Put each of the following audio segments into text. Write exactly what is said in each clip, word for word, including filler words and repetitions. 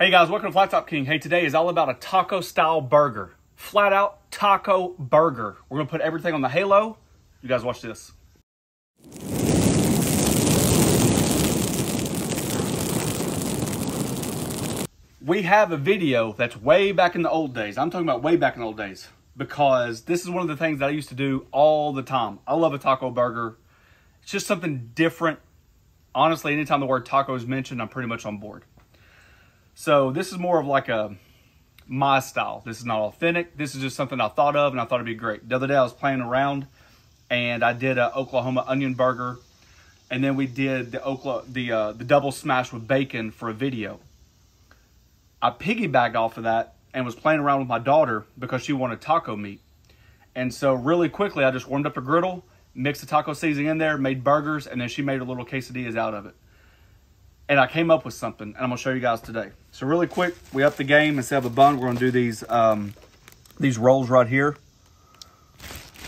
Hey guys, welcome to Flat Top King. Hey, today is all about a taco style burger. Flat out taco burger. We're gonna put everything on the halo. You guys watch this. We have a video that's way back in the old days. I'm talking about way back in the old days because this is one of the things that I used to do all the time. I love a taco burger. It's just something different. Honestly, anytime the word taco is mentioned, I'm pretty much on board. So this is more of like a my style. This is not authentic. This is just something I thought of and I thought it'd be great. The other day I was playing around and I did a Oklahoma onion burger, and then we did the Oklahoma, the uh, the double smash with bacon for a video. I piggybacked off of that and was playing around with my daughter because she wanted taco meat. And so really quickly I just warmed up a griddle, mixed the taco seasoning in there, made burgers, and then she made her little quesadillas out of it. And I came up with something, and I'm gonna show you guys today. So really quick, we up the game. Instead of a bun, we're gonna do these um, these rolls right here.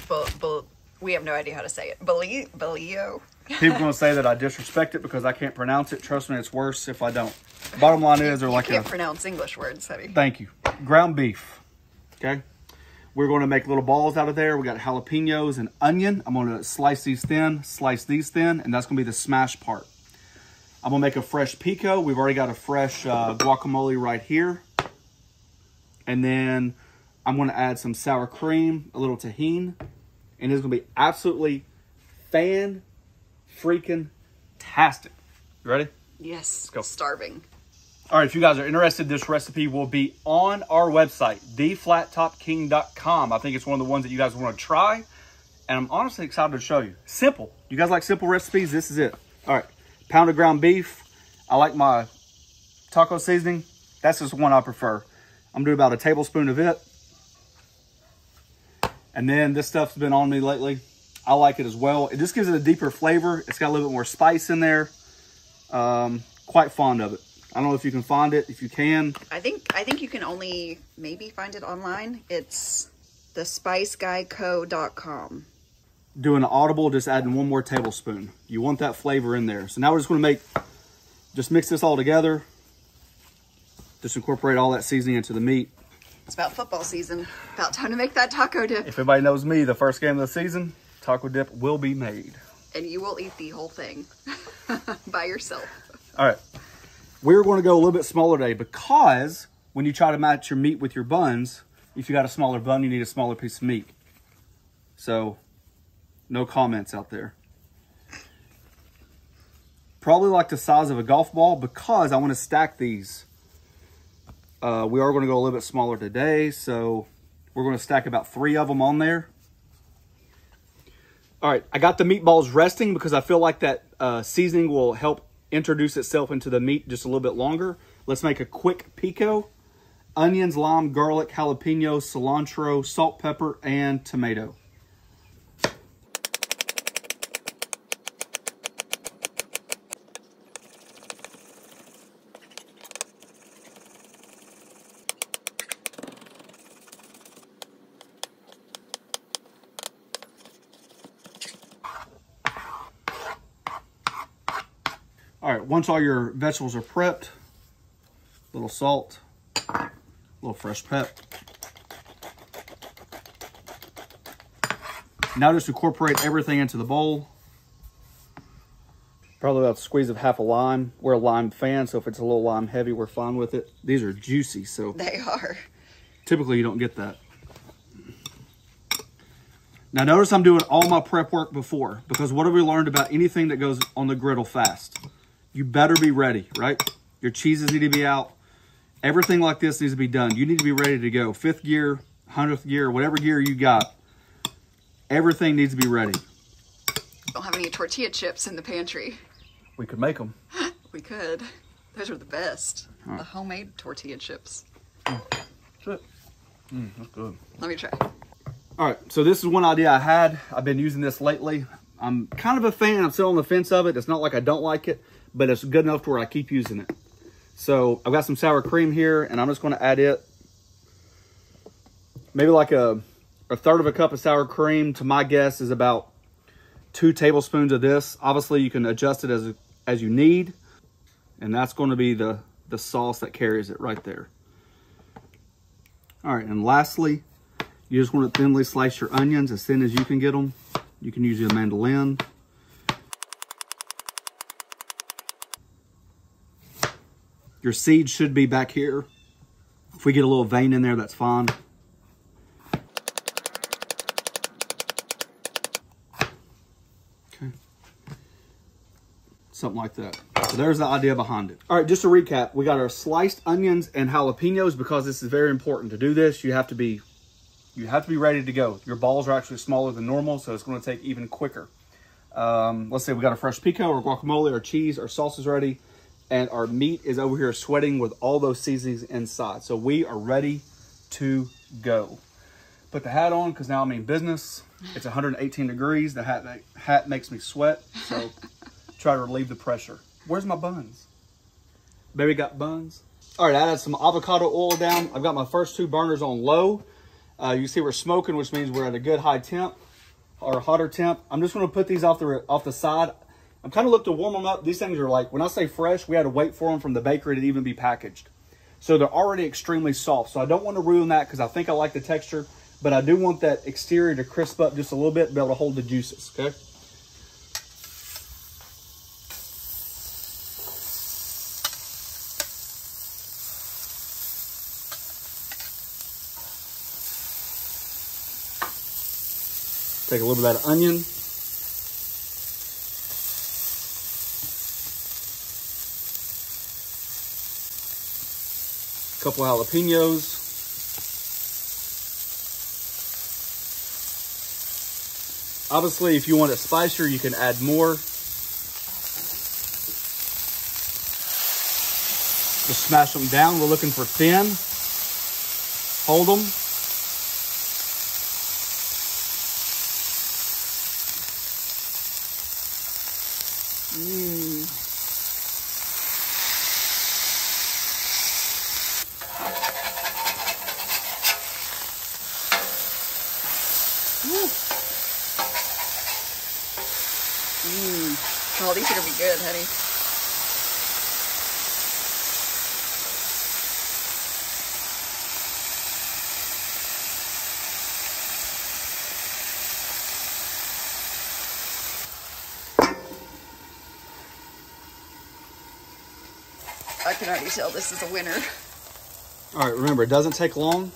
Bo bo we have no idea how to say it. Bolillo. People gonna say that I disrespect it because I can't pronounce it. Trust me, it's worse if I don't. Bottom line is, they're like you can't a, pronounce English words, honey. Thank you. Ground beef. Okay. We're gonna make little balls out of there. We got jalapenos and onion. I'm gonna slice these thin, slice these thin, and that's gonna be the smash part. I'm gonna make a fresh pico. We've already got a fresh uh, guacamole right here. And then I'm gonna add some sour cream, a little tajin, and it's gonna be absolutely fan-freaking-tastic. You ready? Yes, let's go. Starving. All right, if you guys are interested, this recipe will be on our website, the flat top king dot com. I think it's one of the ones that you guys wanna try, and I'm honestly excited to show you. Simple. You guys like simple recipes? This is it. All right. Pound of ground beef. I like my taco seasoning. That's just one I prefer. I'm gonna do about a tablespoon of it. And then this stuff's been on me lately. I like it as well. It just gives it a deeper flavor. It's got a little bit more spice in there. Um, quite fond of it. I don't know if you can find it, if you can. I think, I think you can only maybe find it online. It's the spice guy co dot com. Doing an audible, just adding one more tablespoon. You want that flavor in there. So now we're just gonna make, just mix this all together. Just incorporate all that seasoning into the meat. It's about football season. About time to make that taco dip. If everybody knows me, the first game of the season, taco dip will be made. And you will eat the whole thing by yourself. All right. We're gonna go a little bit smaller today because when you try to match your meat with your buns, if you got a smaller bun, you need a smaller piece of meat. So, no comments out there. Probably like the size of a golf ball because I want to stack these. Uh, we are going to go a little bit smaller today. So we're going to stack about three of them on there. All right. I got the meatballs resting because I feel like that uh, seasoning will help introduce itself into the meat just a little bit longer. Let's make a quick pico. Onions, lime, garlic, jalapeno, cilantro, salt, pepper, and tomato. All right, once all your vegetables are prepped, a little salt, a little fresh pep. Now just incorporate everything into the bowl. Probably about a squeeze of half a lime. We're a lime fan, so if it's a little lime heavy, we're fine with it. These are juicy, so. They are. Typically, you don't get that. Now notice I'm doing all my prep work before, because what have we learned about anything that goes on the griddle fast? You better be ready, right? Your cheeses need to be out. Everything like this needs to be done. You need to be ready to go. Fifth gear, hundredth gear, whatever gear you got. Everything needs to be ready. Don't have any tortilla chips in the pantry. We could make them. We could. Those are the best. Right. The homemade tortilla chips. Mm. That's it. Mm, that's good. Let me try. All right, so this is one idea I had. I've been using this lately. I'm kind of a fan. I'm still on the fence of it. It's not like I don't like it, but it's good enough to where I keep using it. So I've got some sour cream here, and I'm just going to add it. Maybe like a, a third of a cup of sour cream, to my guess, is about two tablespoons of this. Obviously, you can adjust it as, as you need, and that's going to be the, the sauce that carries it right there. All right, and lastly, you just want to thinly slice your onions as thin as you can get them. You can use your mandolin. Your seeds should be back here. If we get a little vein in there, that's fine. Okay. Something like that. So there's the idea behind it. All right, just to recap, we got our sliced onions and jalapenos. Because this is very important to do this, you have to be you have to be ready to go. Your balls are actually smaller than normal, so it's going to take even quicker. Um, let's say we got a fresh pico or guacamole or cheese or sauces ready, and our meat is over here sweating with all those seasonings inside. So we are ready to go. Put the hat on, because now I mean business. It's one hundred eighteen degrees. The hat, the hat makes me sweat, so try to relieve the pressure. Where's my buns? Baby got buns. All right, I added some avocado oil down. I've got my first two burners on low. Uh, you see we're smoking, which means we're at a good high temp or hotter temp. I'm just gonna put these off the, off the side. I'm kind of looking to warm them up. These things are like, when I say fresh, we had to wait for them from the bakery to even be packaged. So they're already extremely soft. So I don't want to ruin that, because I think I like the texture, but I do want that exterior to crisp up just a little bit to be able to hold the juices, okay? Take a little bit of that onion. Couple jalapenos. Obviously, if you want it spicier, you can add more. Just smash them down. We're looking for thin. Hold them. Mmm. Mm. Oh, these are gonna be good, honey. I can already tell this is a winner. All right, remember, it doesn't take long.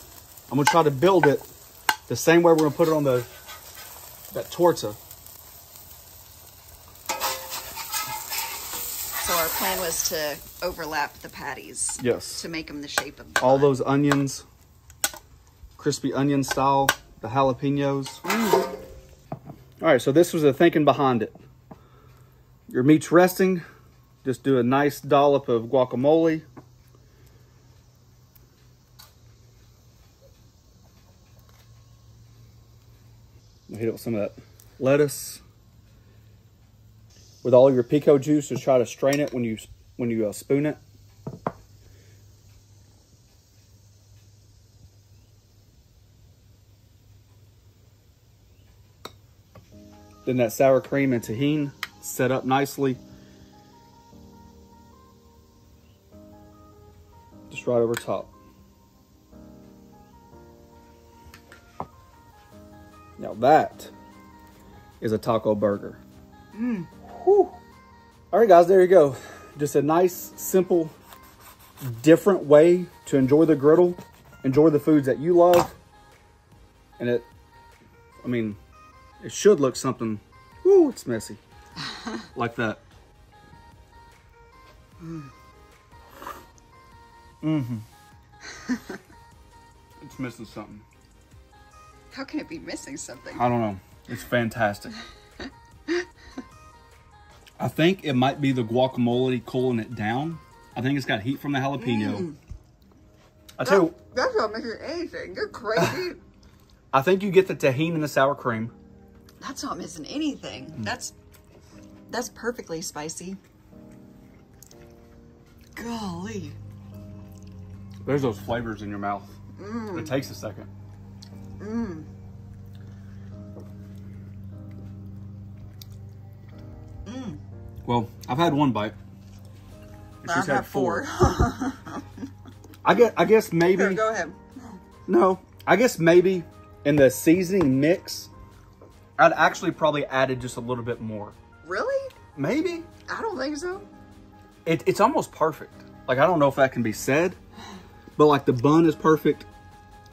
I'm gonna try to build it the same way we're gonna put it on the that torta. So our plan was to overlap the patties. Yes. To make them the shape of the all bun. Those onions, crispy onion style, the jalapenos. Mm. All right, so this was the thinking behind it. Your meat's resting. Just do a nice dollop of guacamole. I'll hit it with some of that lettuce. With all your pico juice, just try to strain it when you when you uh, spoon it. Then that sour cream and tajin set up nicely. Just right over top. Now that is a taco burger. Mm. Whew. All right, guys, there you go. Just a nice, simple, different way to enjoy the griddle, enjoy the foods that you love. And it, I mean, it should look something, whoo, it's messy, like that. Mm. Mm-hmm. It's missing something. How can it be missing something? I don't know. It's fantastic. I think it might be the guacamole cooling it down. I think it's got heat from the jalapeno. Mm. I tell you, that's not missing anything. You're crazy. I think you get the tajin and the sour cream. That's not missing anything. Mm. That's that's perfectly spicy. Golly. There's those flavors in your mouth. Mm. It takes a second. Mmm. Mmm. Well, I've had one bite. And she's had four. four. I guess, I guess maybe. Here, go ahead. No, I guess maybe in the seasoning mix, I'd actually probably added just a little bit more. Really? Maybe. I don't think so. It, it's almost perfect. Like, I don't know if that can be said, but like the bun is perfect.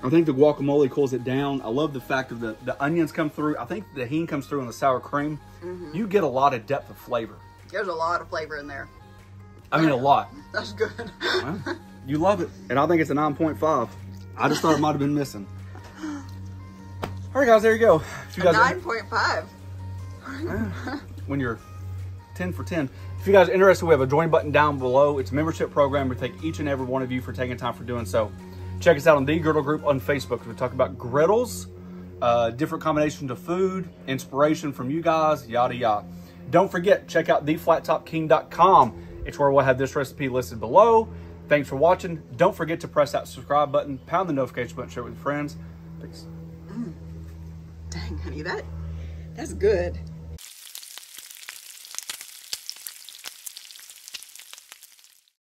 I think the guacamole cools it down. I love the fact that the, the onions come through. I think the tahini comes through in the sour cream. Mm-hmm. You get a lot of depth of flavor. There's a lot of flavor in there. I mean, a lot. That's good. Well, you love it. And I think it's a nine point five. I just thought it might have been missing. All right, guys, there you go. nine point five. Yeah, when you're ten for ten. If you guys are interested, we have a join button down below. It's a membership program. We thank each and every one of you for taking time for doing so. Check us out on The Griddle Group on Facebook. We talk about griddles, uh, different combinations of food, inspiration from you guys, yada, yada. Don't forget, check out the flat top king dot com. It's where we'll have this recipe listed below. Thanks for watching. Don't forget to press that subscribe button, pound the notification button, share it with your friends. Peace. Mm. Dang, honey, that, that's good.